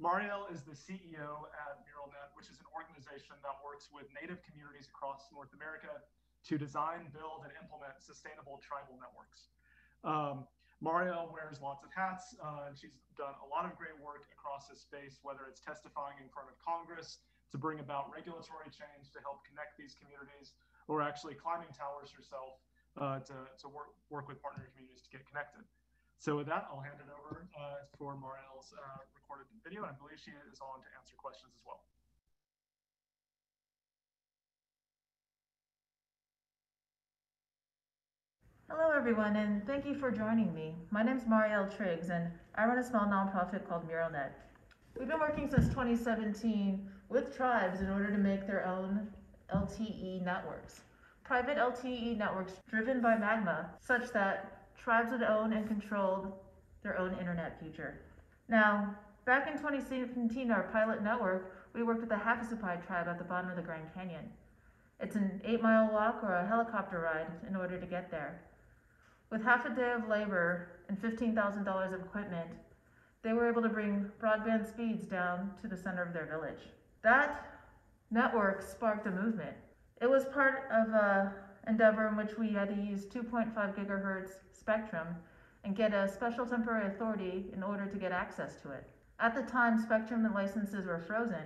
Mariel is the CEO at MuralNet, which is an organization that works with Native communities across North America to design, build, and implement sustainable tribal networks. Mariel wears lots of hats, and she's done a lot of great work across this space, whether it's testifying in front of Congress to bring about regulatory change to help connect these communities, or actually climbing towers herself to work with partner communities to get connected. So with that, I'll hand it over for Mariel's recorded video, and I believe she is on to answer questions as well. Hello everyone, and thank you for joining me. My name is Mariel Triggs, and I run a small nonprofit called MuralNet. We've been working since 2017 with tribes in order to make their own LTE networks, private LTE networks driven by Magma, such that tribes would own and control their own internet future. Now, back in 2017, our pilot network, we worked with the Havasupai tribe at the bottom of the Grand Canyon. It's an 8-mile walk or a helicopter ride in order to get there. With half a day of labor and $15,000 of equipment, they were able to bring broadband speeds down to the center of their village. That network sparked a movement. It was part of an endeavor in which we had to use 2.5 gigahertz spectrum and get a special temporary authority in order to get access to it. At the time, spectrum and licenses were frozen,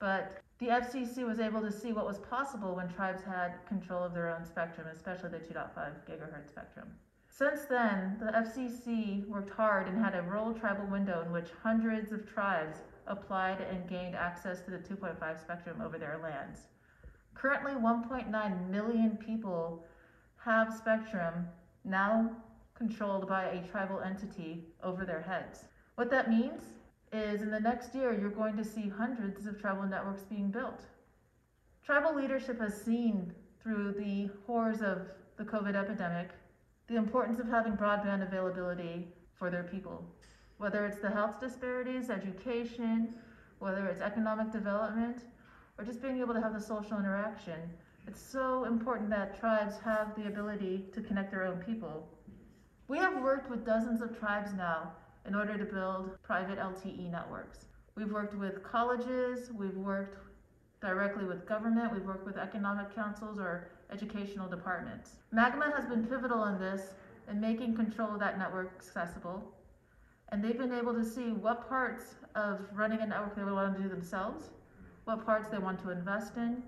but the FCC was able to see what was possible when tribes had control of their own spectrum, especially the 2.5 gigahertz spectrum. Since then, the FCC worked hard and had a rural tribal window in which hundreds of tribes applied and gained access to the 2.5 spectrum over their lands. Currently, 1.9 million people have spectrum now controlled by a tribal entity over their heads. What that means is in the next year, you're going to see hundreds of tribal networks being built. Tribal leadership has seen through the horrors of the COVID epidemic the importance of having broadband availability for their people. Whether it's the health disparities, education, whether it's economic development, or just being able to have the social interaction, it's so important that tribes have the ability to connect their own people. We have worked with dozens of tribes now in order to build private LTE networks. We've worked with colleges, we've worked directly with government, we've worked with economic councils or educational departments. Magma has been pivotal in this, in making control of that network accessible, and they've been able to see what parts of running a network they would want to do themselves, what parts they want to invest in,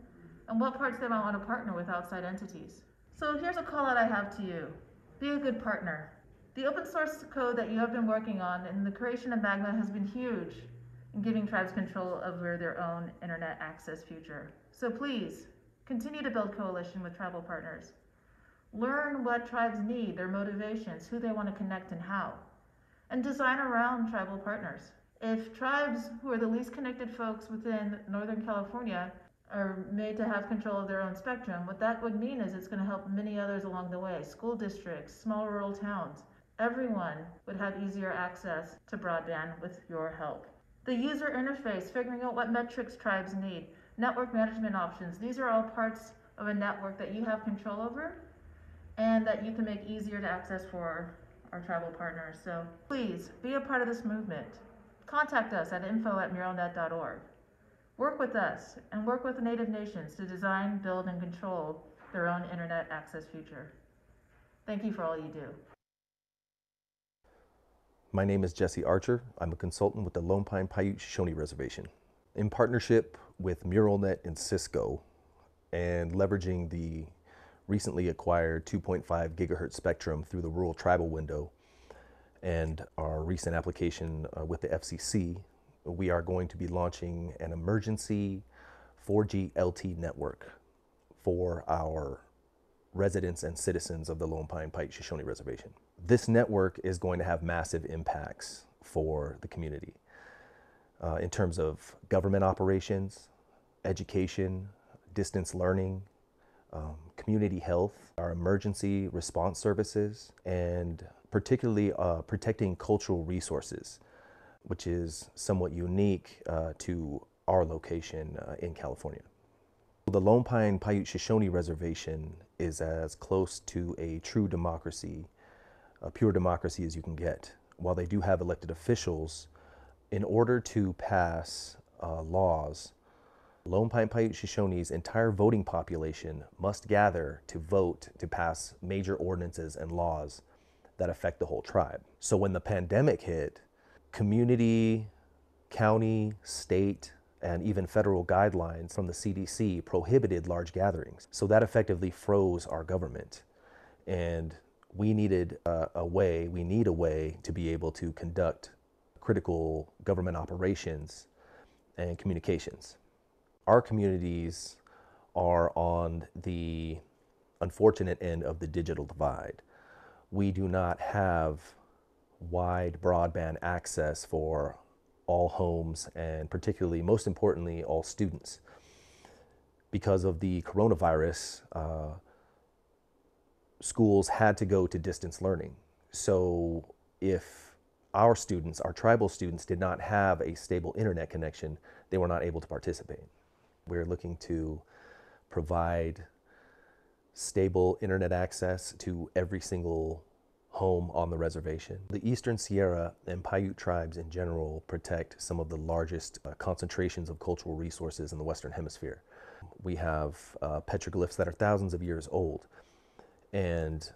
and what parts they might want to partner with outside entities. So here's a call out I have to you. Be a good partner. The open source code that you have been working on and the creation of Magma has been huge in giving tribes control over their own internet access future. So please, continue to build coalition with tribal partners. Learn what tribes need, their motivations, who they want to connect and how, and design around tribal partners. If tribes who are the least connected folks within Northern California are made to have control of their own spectrum, what that would mean is it's going to help many others along the way, school districts, small rural towns. Everyone would have easier access to broadband with your help. The user interface, figuring out what metrics tribes need, network management options, these are all parts of a network that you have control over and that you can make easier to access for our tribal partners. So please be a part of this movement. Contact us at info@muralnet.org. Work with us and work with the Native Nations to design, build, and control their own internet access future. Thank you for all you do. My name is Jesse Archer. I'm a consultant with the Lone Pine Paiute Shoshone Reservation. In partnership with MuralNet and Cisco, and leveraging the recently acquired 2.5 gigahertz spectrum through the rural tribal window and our recent application with the FCC, we are going to be launching an emergency 4G LTE network for our residents and citizens of the Lone Pine Paiute Shoshone Reservation. This network is going to have massive impacts for the community. In terms of government operations, education, distance learning, community health, our emergency response services, and particularly protecting cultural resources, which is somewhat unique to our location in California. The Lone Pine Paiute Shoshone Reservation is as close to a true democracy, a pure democracy as you can get. While they do have elected officials, In order to pass laws, Lone Pine Paiute Shoshone's entire voting population must gather to vote to pass major ordinances and laws that affect the whole tribe. So when the pandemic hit, community, county, state, and even federal guidelines from the CDC prohibited large gatherings. So that effectively froze our government. And we needed a way to be able to conduct critical government operations and communications. Our communities are on the unfortunate end of the digital divide. We do not have wide broadband access for all homes, and particularly, most importantly, all students. Because of the coronavirus, schools had to go to distance learning. So if our students, our tribal students, did not have a stable internet connection, they were not able to participate. We're looking to provide stable internet access to every single home on the reservation. The Eastern Sierra and Paiute tribes in general protect some of the largest concentrations of cultural resources in the Western Hemisphere. We have petroglyphs that are thousands of years old, and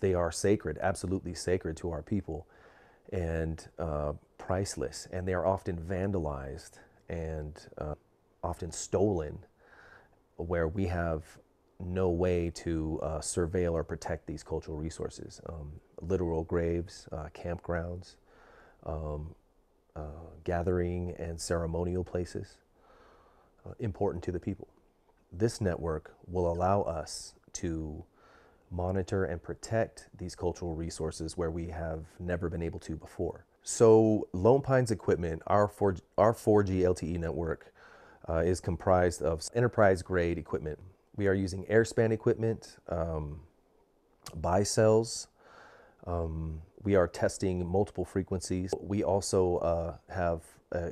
they are sacred, absolutely sacred to our people, and priceless, and they are often vandalized and often stolen, where we have no way to surveil or protect these cultural resources. Literal graves, campgrounds, gathering and ceremonial places, important to the people. This network will allow us to monitor and protect these cultural resources where we have never been able to before. So Lone Pine's equipment, our 4G LTE network, is comprised of enterprise-grade equipment. We are using Airspan equipment, BaiCells. We are testing multiple frequencies. We also have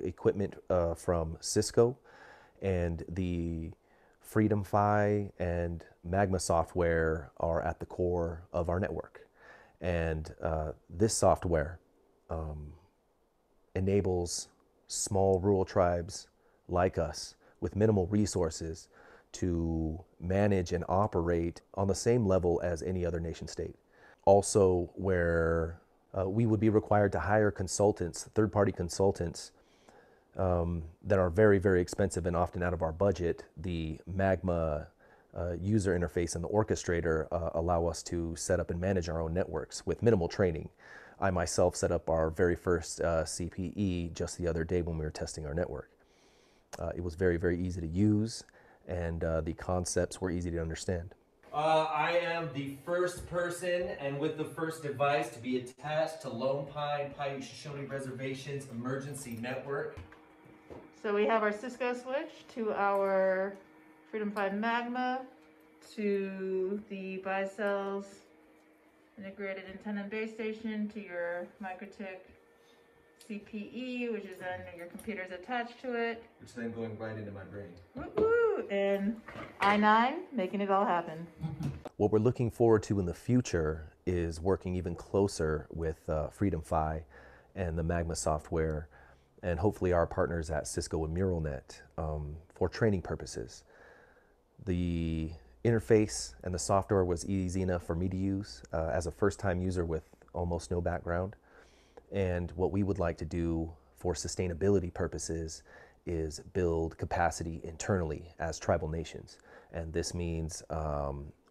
equipment from Cisco and the FreedomFi and Magma software are at the core of our network. And this software enables small rural tribes like us with minimal resources to manage and operate on the same level as any other nation state. Also, where we would be required to hire consultants, third-party consultants, that are very, very expensive and often out of our budget, the Magma user interface and the orchestrator allow us to set up and manage our own networks with minimal training. I myself set up our very first CPE just the other day when we were testing our network. It was very, very easy to use, and the concepts were easy to understand. I am the first person and with the first device to be attached to Lone Pine Paiute Shoshone Reservation's emergency network. So we have our Cisco switch to our FreedomFi Magma to the BaiCells integrated antenna and base station to your Microtik CPE, which is then your computer's attached to it. Which then going right into my brain. Woo-hoo! And I9, making it all happen. What we're looking forward to in the future is working even closer with FreedomFi and the Magma software, and hopefully our partners at Cisco and MuralNet for training purposes. The interface and the software was easy enough for me to use as a first-time user with almost no background. And what we would like to do for sustainability purposes is build capacity internally as tribal nations. And this means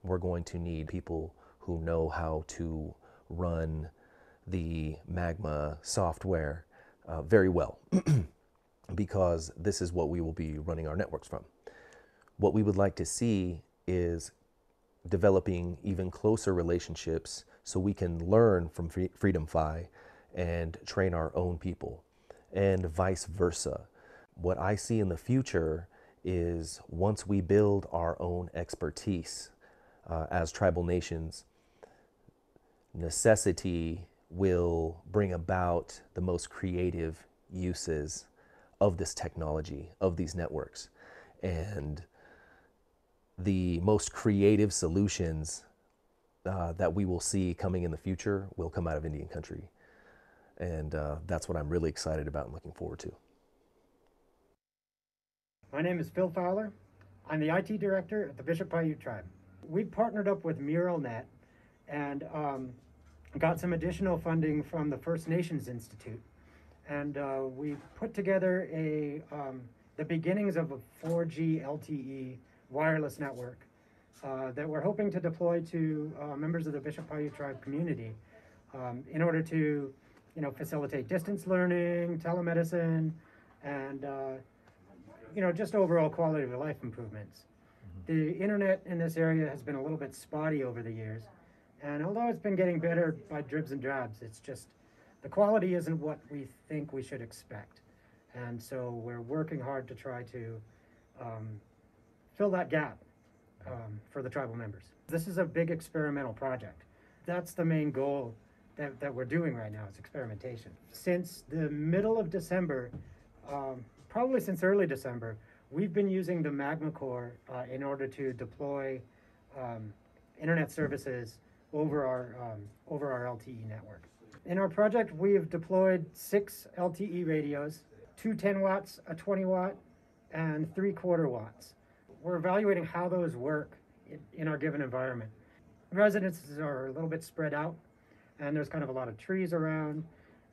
we're going to need people who know how to run the Magma software very well, because this is what we will be running our networks from. What we would like to see is developing even closer relationships so we can learn from FreedomFi and train our own people, and vice versa. What I see in the future is once we build our own expertise as tribal nations, necessity will bring about the most creative uses of this technology, of these networks. And the most creative solutions that we will see coming in the future will come out of Indian country. And that's what I'm really excited about and looking forward to. My name is Phil Fowler. I'm the IT director at the Bishop Paiute Tribe. We partnered up with MuralNet and got some additional funding from the First Nations Institute. And we put together a, the beginnings of a 4G LTE wireless network that we're hoping to deploy to members of the Bishop Paiute Tribe community in order to facilitate distance learning, telemedicine, and just overall quality of life improvements. The internet in this area has been a little bit spotty over the years, and although it's been getting better by dribs and drabs, it's just the quality isn't what we think we should expect. And so we're working hard to try to fill that gap for the tribal members. This is a big experimental project. That's the main goal that we're doing right now, is experimentation. Since the middle of December, probably since early December, we've been using the Magma core in order to deploy internet services over our LTE network. In our project, we have deployed 6 LTE radios, 2 10-watts, a 20-watt, and 3/4-watts. We're evaluating how those work in our given environment. Residences are a little bit spread out, and there's kind of a lot of trees around.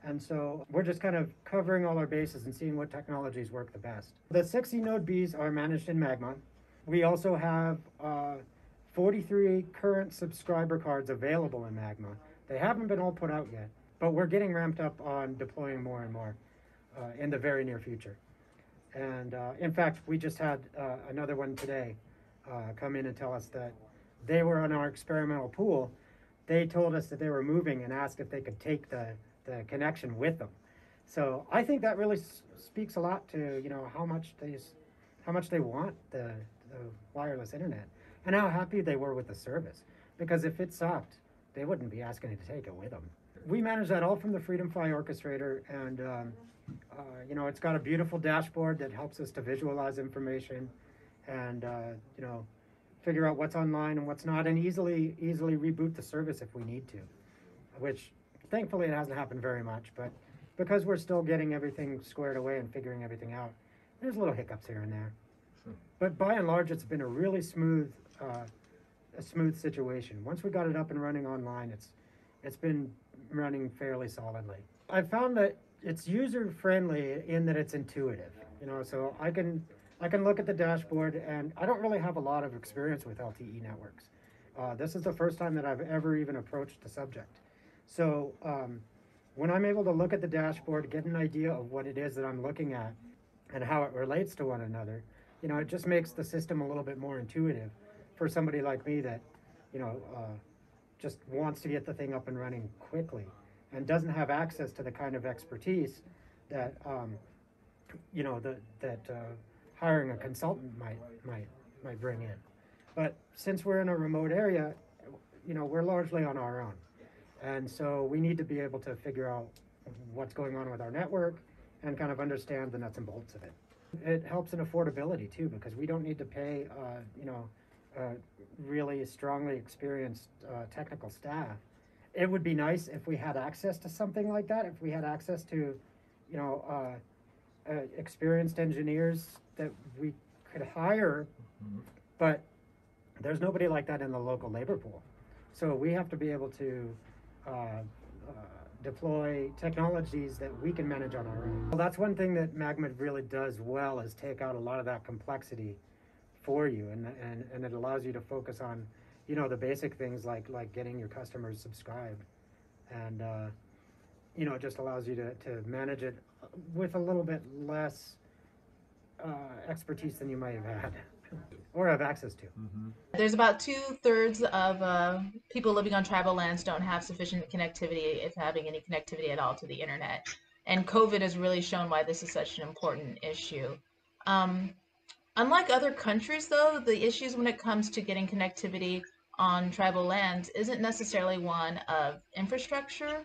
And so we're just kind of covering all our bases and seeing what technologies work the best. The 60 node Bs are managed in Magma. We also have 43 current subscriber cards available in Magma. They haven't been all put out yet, but we're getting ramped up on deploying more and more in the very near future. And in fact, we just had another one today come in and tell us that they were on our experimental pool. They told us that they were moving and asked if they could take the connection with them. So I think that really speaks a lot to how much they want the wireless internet and how happy they were with the service. Because if it sucked, they wouldn't be asking you to take it with them. We manage that all from the FreedomFi orchestrator, and it's got a beautiful dashboard that helps us to visualize information and figure out what's online and what's not, and easily reboot the service if we need to, which thankfully it hasn't happened very much, but because we're still getting everything squared away and figuring everything out, there's little hiccups here and there. Sure. But by and large, it's been a really smooth a smooth situation. Once we got it up and running online, it's been running fairly solidly. I found that it's user-friendly in that it's intuitive, so I can look at the dashboard, and I don't really have a lot of experience with LTE networks. This is the first time that I've ever even approached the subject. So when I'm able to look at the dashboard, get an idea of what it is that I'm looking at and how it relates to one another, it just makes the system a little bit more intuitive for somebody like me that, just wants to get the thing up and running quickly and doesn't have access to the kind of expertise that, hiring a consultant might bring in. But since we're in a remote area, we're largely on our own. And so we need to be able to figure out what's going on with our network and kind of understand the nuts and bolts of it. It helps in affordability too, because we don't need to pay, really strongly experienced technical staff. It would be nice if we had access to something like that, if we had access to, experienced engineers that we could hire, but there's nobody like that in the local labor pool. So we have to be able to deploy technologies that we can manage on our own. Well, that's one thing that Magma really does well, is take out a lot of that complexity for you, and it allows you to focus on, the basic things like getting your customers subscribed, and it just allows you to manage it with a little bit less expertise than you might have had or have access to. Mm-hmm. There's about 2/3 of people living on tribal lands don't have sufficient connectivity, if having any connectivity at all, to the internet. And COVID has really shown why this is such an important issue. Unlike other countries, though, the issues when it comes to getting connectivity on tribal lands isn't necessarily one of infrastructure,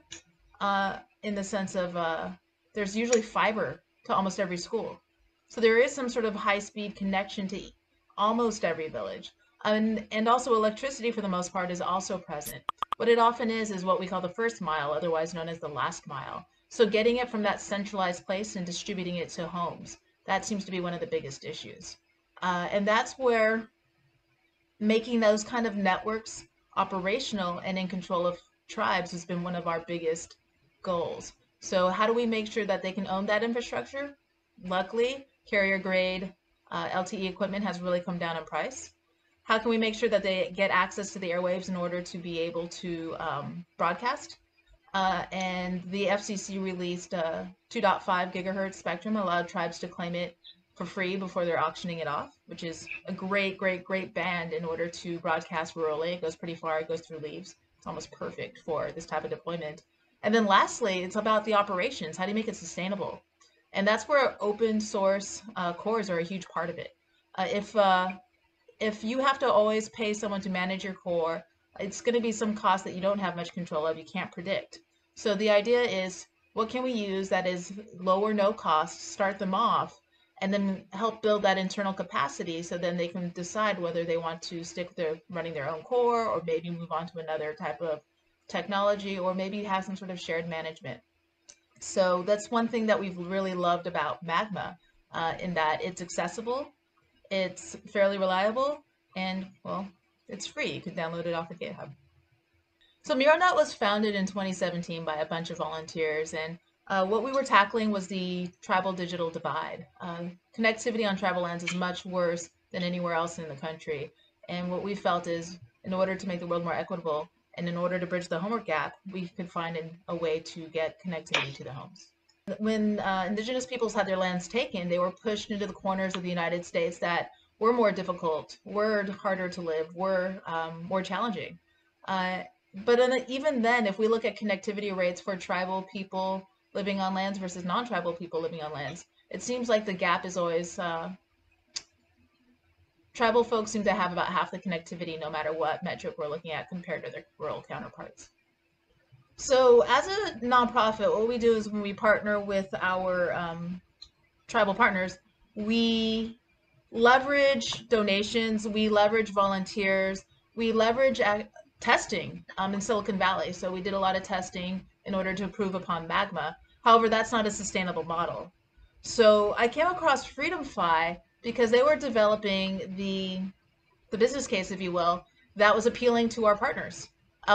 in the sense of there's usually fiber to almost every school. So there is some sort of high-speed connection to almost every village. And also electricity, for the most part, is also present. What it often is what we call the first mile, otherwise known as the last mile. So getting it from that centralized place and distributing it to homes, that seems to be one of the biggest issues. And that's where making those kind of networks operational and in control of tribes has been one of our biggest goals. So how do we make sure that they can own that infrastructure? Luckily, carrier grade LTE equipment has really come down in price. How can we make sure that they get access to the airwaves in order to be able to broadcast? And the FCC released a 2.5 gigahertz spectrum, allowed tribes to claim it for free before they're auctioning it off, which is a great, great, great band in order to broadcast rurally. It goes pretty far, it goes through leaves. It's almost perfect for this type of deployment. And then lastly, it's about the operations. How do you make it sustainable? And that's where open source cores are a huge part of it. If you have to always pay someone to manage your core, it's going to be some cost that you don't have much control of, you can't predict. So the idea is, what can we use that is low or no cost, start them off, and then help build that internal capacity so then they can decide whether they want to stick with running their own core or maybe move on to another type of technology or maybe have some sort of shared management. So that's one thing that we've really loved about Magma, in that it's accessible, it's fairly reliable, and well, it's free. You can download it off of GitHub. So MuralNet was founded in 2017 by a bunch of volunteers, and what we were tackling was the tribal digital divide. Connectivity on tribal lands is much worse than anywhere else in the country. And what we felt is, in order to make the world more equitable, and in order to bridge the homework gap, we could find a way to get connectivity to the homes. When indigenous peoples had their lands taken, they were pushed into the corners of the United States that were more difficult, were harder to live, were more challenging. But even then, if we look at connectivity rates for tribal people living on lands versus non-tribal people living on lands, it seems like the gap is always, tribal folks seem to have about half the connectivity no matter what metric we're looking at compared to their rural counterparts. So as a nonprofit, what we do is when we partner with our tribal partners, we leverage donations, we leverage volunteers, we leverage testing in Silicon Valley. So we did a lot of testing in order to improve upon Magma. However, that's not a sustainable model. So I came across FreedomFi because they were developing the business case, if you will, that was appealing to our partners,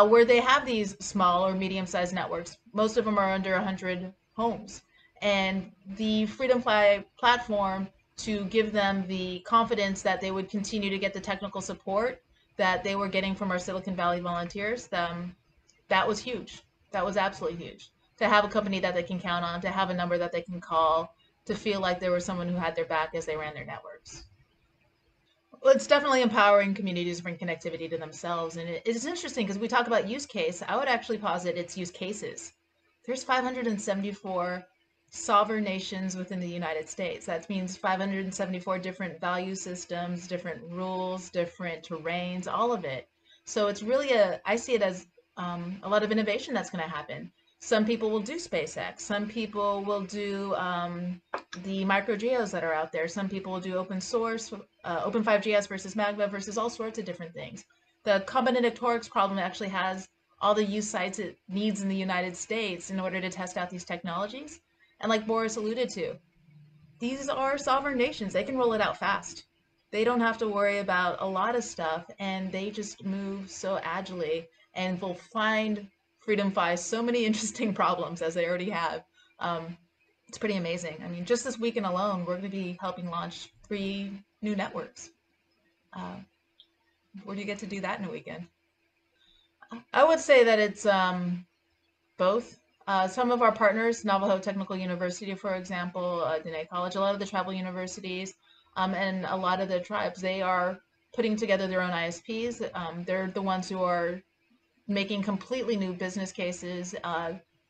where they have these small or medium-sized networks. Most of them are under 100 homes. And the FreedomFi platform to give them the confidence that they would continue to get the technical support that they were getting from our Silicon Valley volunteers, that was huge. That was absolutely huge. To have a company that they can count on, to have a number that they can call, to feel like there was someone who had their back as they ran their networks. Well, it's definitely empowering communities to bring connectivity to themselves. And it's interesting because we talk about use case. I would actually posit it's use cases. There's 574 sovereign nations within the United States. That means 574 different value systems, different rules, different terrains, all of it. So it's really I see it as a lot of innovation that's going to happen. Some people will do SpaceX. Some people will do the microGeos that are out there. Some people will do open source, open 5GS versus Magma versus all sorts of different things. The combinatorics problem actually has all the use sites it needs in the United States in order to test out these technologies. And like Boris alluded to, these are sovereign nations. They can roll it out fast. They don't have to worry about a lot of stuff, and they just move so agilely, and they'll find FreedomFi so many interesting problems as they already have. It's pretty amazing. I mean, just this weekend alone, we're going to be helping launch 3 new networks. Where do you get to do that in a weekend? I would say that it's both. Some of our partners, Navajo Technical University, for example, Diné College, a lot of the tribal universities, and a lot of the tribes, they are putting together their own ISPs. They're the ones who are making completely new business cases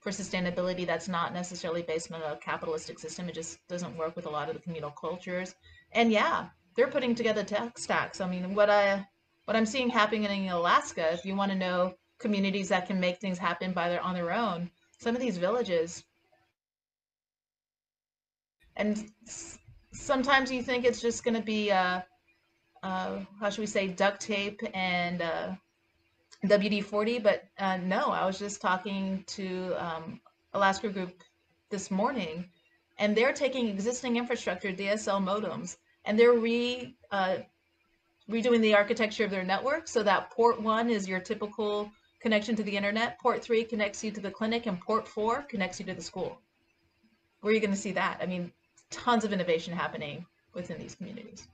for sustainability that's not necessarily based on a capitalistic system. It just doesn't work with a lot of the communal cultures. And yeah, they're putting together tech stacks. I mean, what I'm seeing happening in Alaska, if you want to know communities that can make things happen on their own, some of these villages. And sometimes you think it's just going to be, how should we say, duct tape and WD-40, but no, I was just talking to Alaska group this morning, and they're taking existing infrastructure, DSL modems, and they're redoing the architecture of their network so that port 1 is your typical connection to the internet, port 3 connects you to the clinic, and port 4 connects you to the school. Where are you going to see that? I mean, tons of innovation happening within these communities.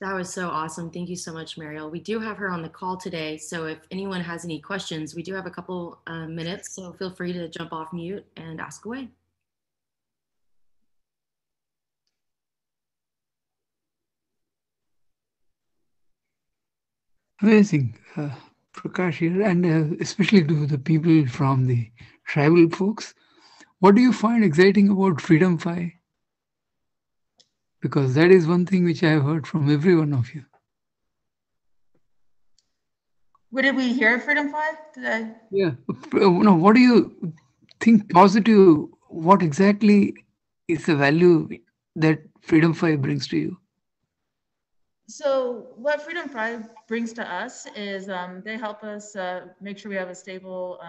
That was so awesome. Thank you so much, Mariel. We do have her on the call today, so if anyone has any questions, we do have a couple minutes, so feel free to jump off mute and ask away. Amazing, Prakash here, and especially to the people from the tribal folks. What do you find exciting about FreedomFi? Because that is one thing which I have heard from every one of you. What did we hear at FreedomFi? Yeah. No, what do you think positive? What exactly is the value that FreedomFi brings to you? So what FreedomFi brings to us is they help us make sure we have a stable,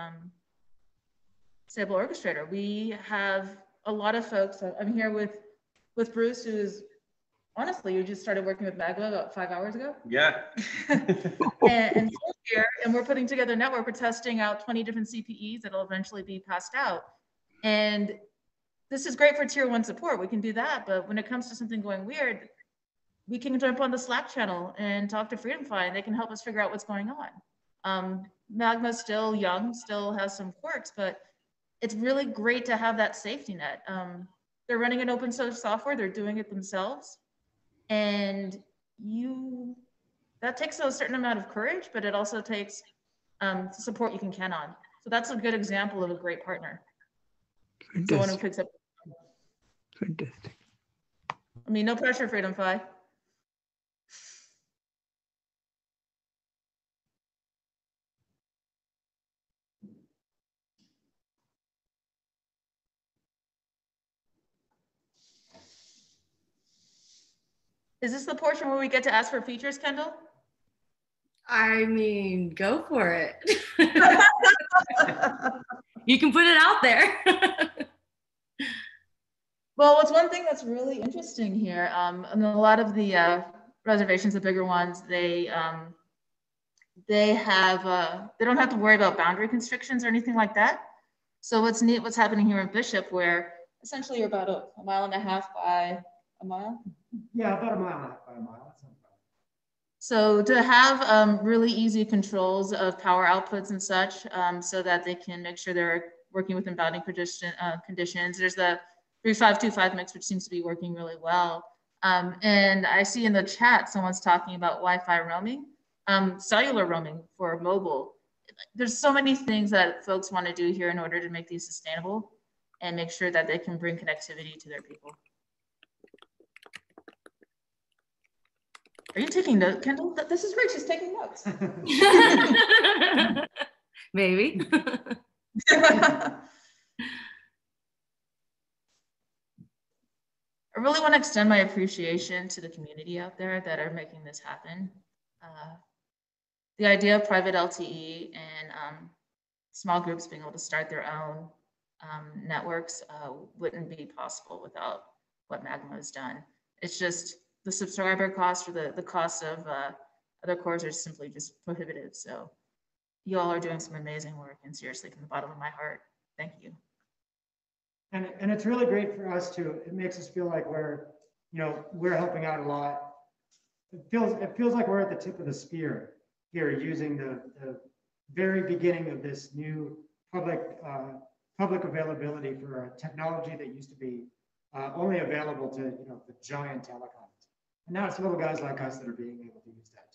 stable orchestrator. We have a lot of folks. I'm here with Bruce, who's honestly, you just started working with Magma about 5 hours ago. Yeah. and so here, and we're putting together a network. We're testing out 20 different CPEs that'll eventually be passed out. And this is great for tier 1 support. We can do that. But when it comes to something going weird, we can jump on the Slack channel and talk to FreedomFi, and they can help us figure out what's going on. Magma's still young, still has some quirks, but it's really great to have that safety net. They're running an open source software. They're doing it themselves. And that takes a certain amount of courage, but it also takes support you can count on. So that's a good example of a great partner. Fantastic. Someone who picks up. Fantastic. I mean, no pressure, FreedomFi. Is this the portion where we get to ask for features, Kendall? I mean, go for it. You can put it out there. Well, what's one thing that's really interesting here, and a lot of the reservations, the bigger ones, they don't have to worry about boundary constrictions or anything like that. So what's neat, what's happening here in Bishop, where essentially you're about a mile and a half by a mile. Yeah, about a mile and a half by a mile. That's not a problem. So to have really easy controls of power outputs and such, so that they can make sure they're working within bounding conditions. There's the 3525 mix, which seems to be working really well. And I see in the chat, someone's talking about Wi-Fi roaming, cellular roaming for mobile. There's so many things that folks want to do here in order to make these sustainable and make sure that they can bring connectivity to their people. Are you taking notes, Kendall? This is great. She's taking notes. Maybe. I really want to extend my appreciation to the community out there that are making this happen. The idea of private LTE and small groups being able to start their own networks wouldn't be possible without what Magma has done. It's just the subscriber cost or the cost of other cores are simply just prohibitive. So you all are doing some amazing work, and seriously, from the bottom of my heart, thank you. And it's really great for us too. It makes us feel like we're helping out a lot. It feels like we're at the tip of the spear here, using the very beginning of this new public availability for a technology that used to be only available to the giant telecoms. And now it's little guys like us that are being able to use that